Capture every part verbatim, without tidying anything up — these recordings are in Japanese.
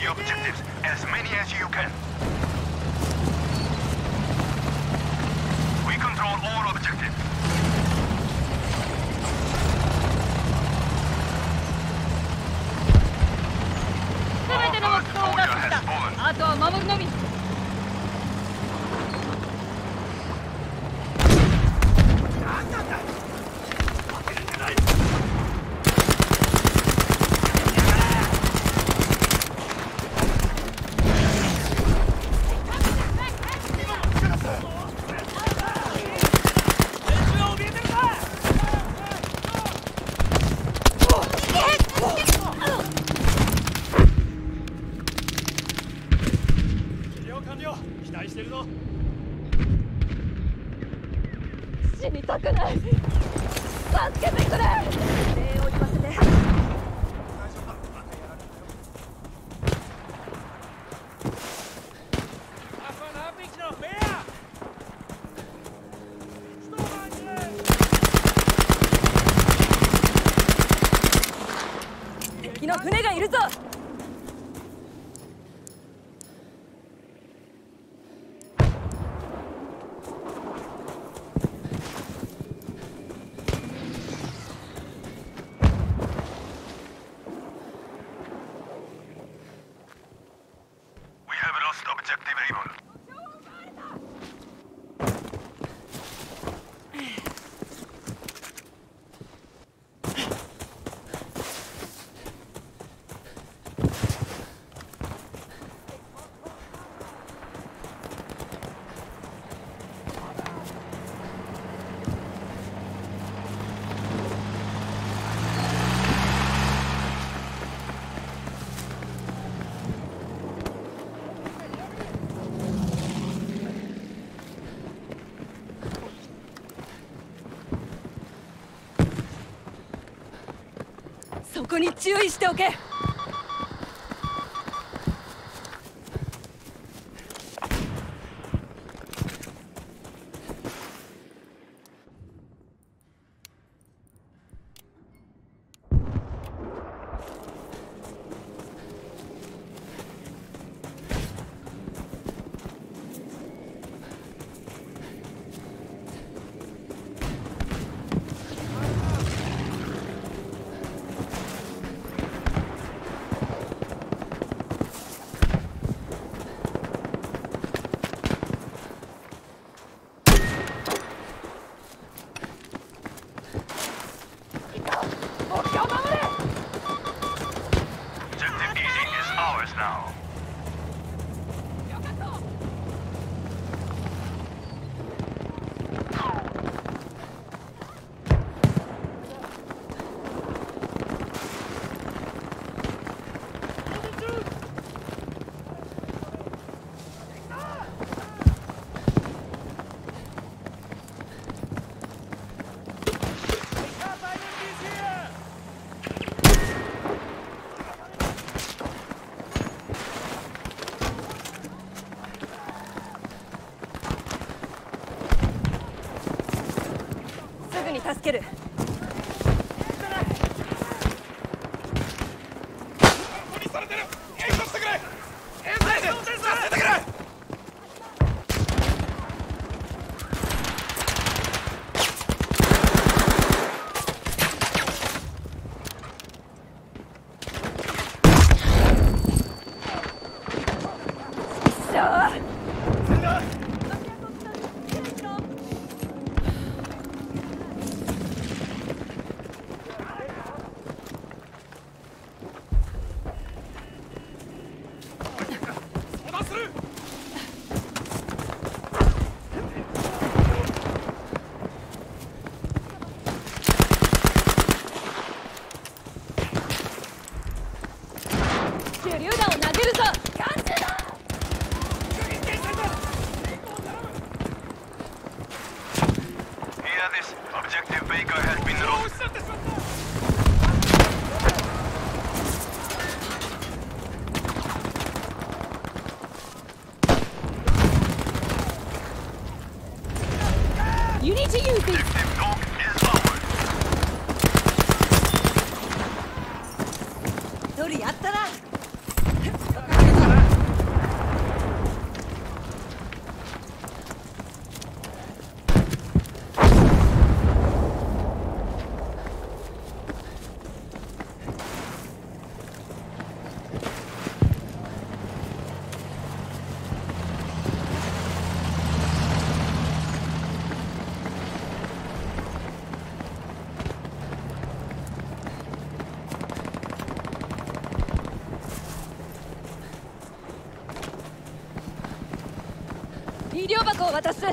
the objectives, as many as you can. We control all objectives. Our first soldier has fallen. あとは守るのみ。 ここに注意しておけ。 助ける。 Come on. 燃料箱を渡す。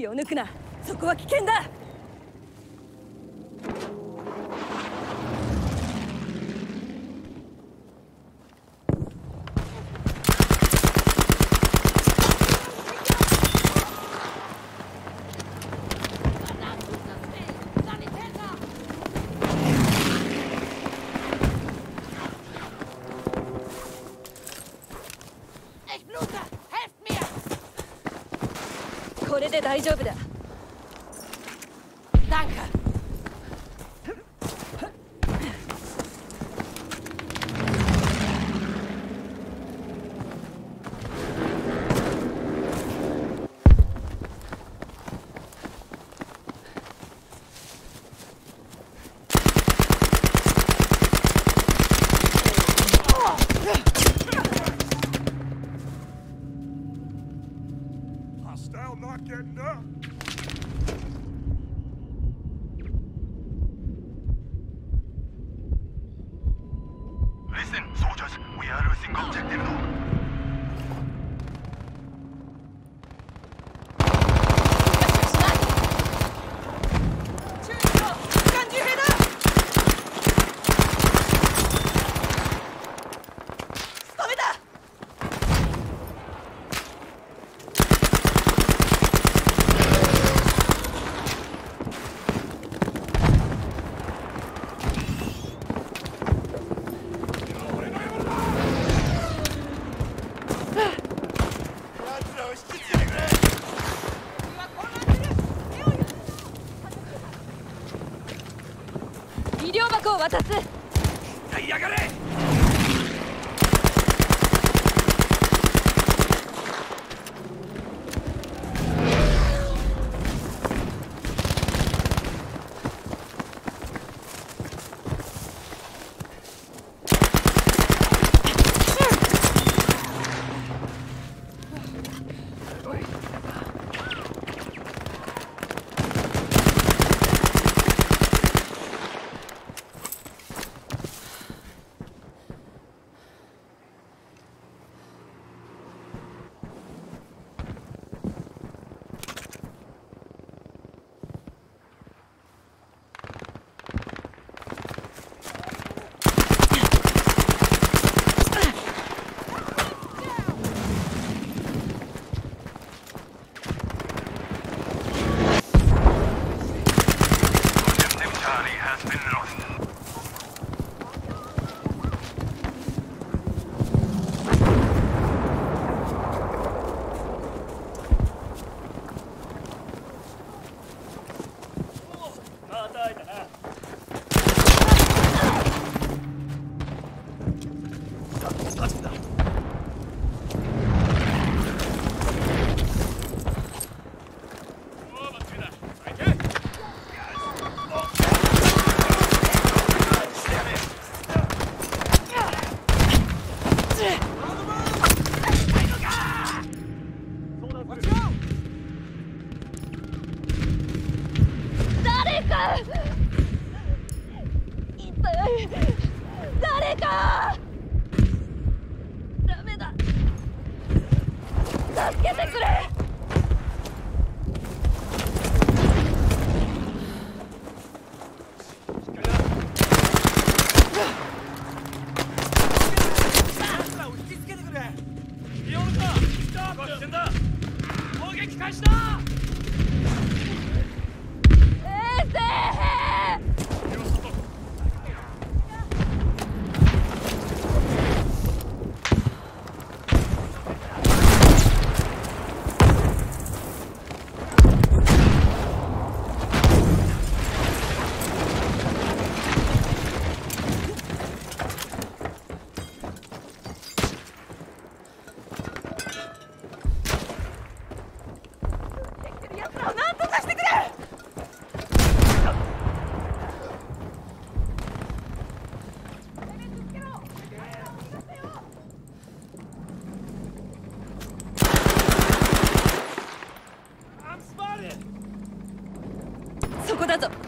気を抜くな、そこは危険だ。大丈夫だ。渡す。使いやがれ。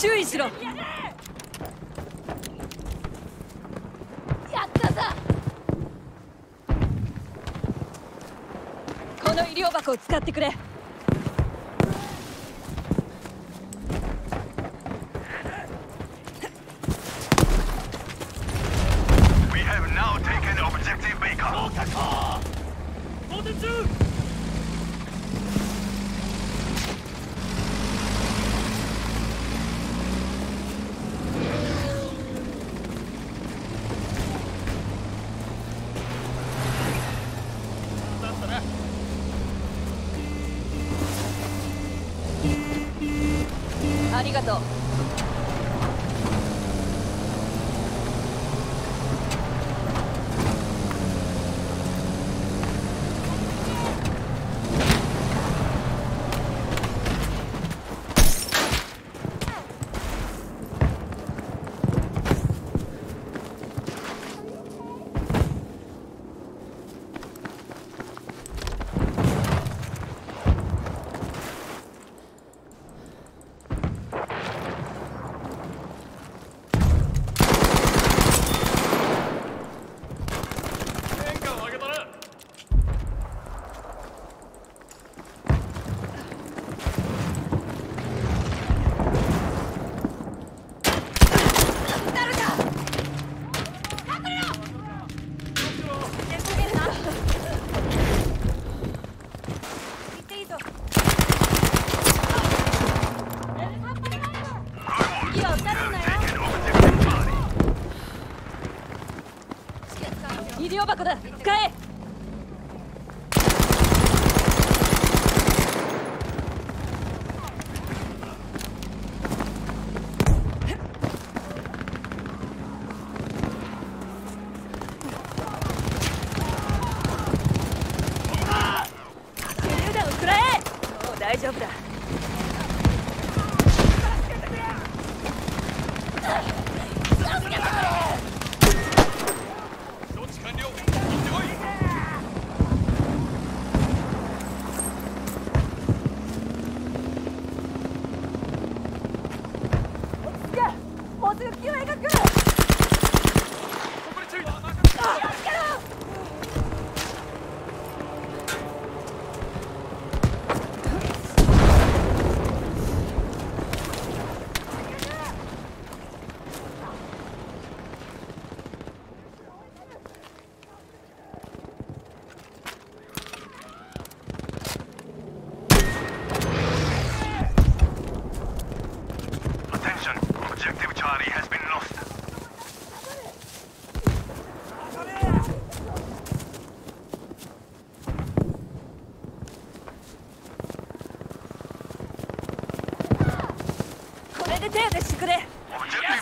注意しろ。やったぞ。この医療箱を使ってくれ。大丈夫だ。助けてくれ。装置完了。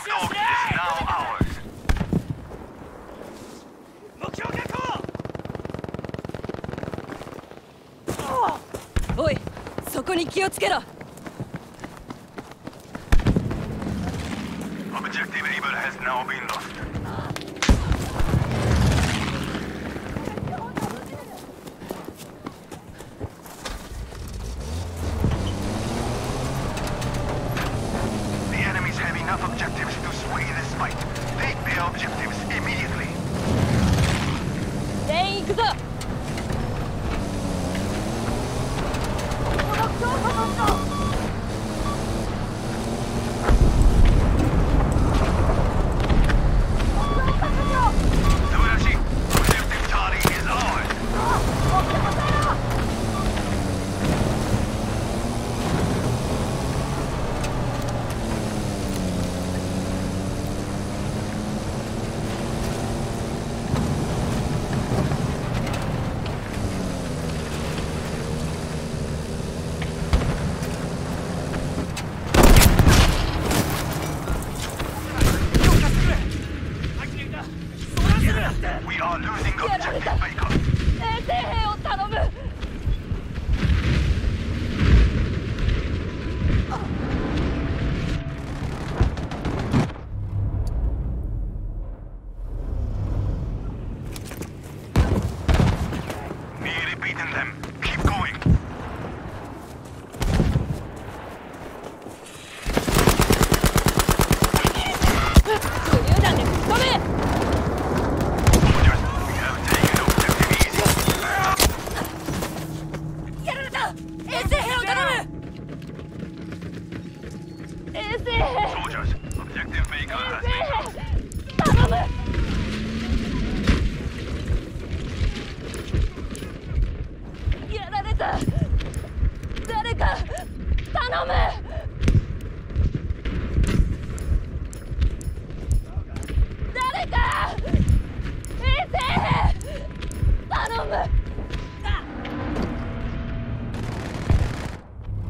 行ってこい。落ち着け。もうすぐ救援が来る。そこに注意だ。気をつけろ。 こ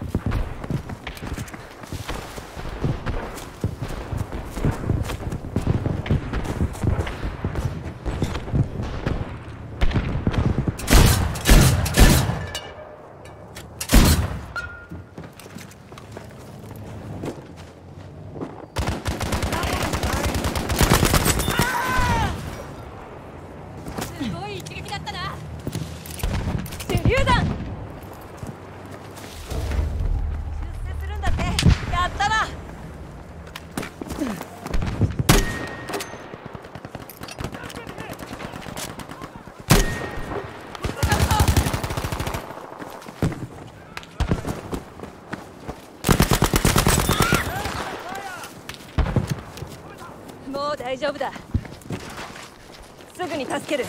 こに気をつけろ。 大丈夫だ。すぐに助ける。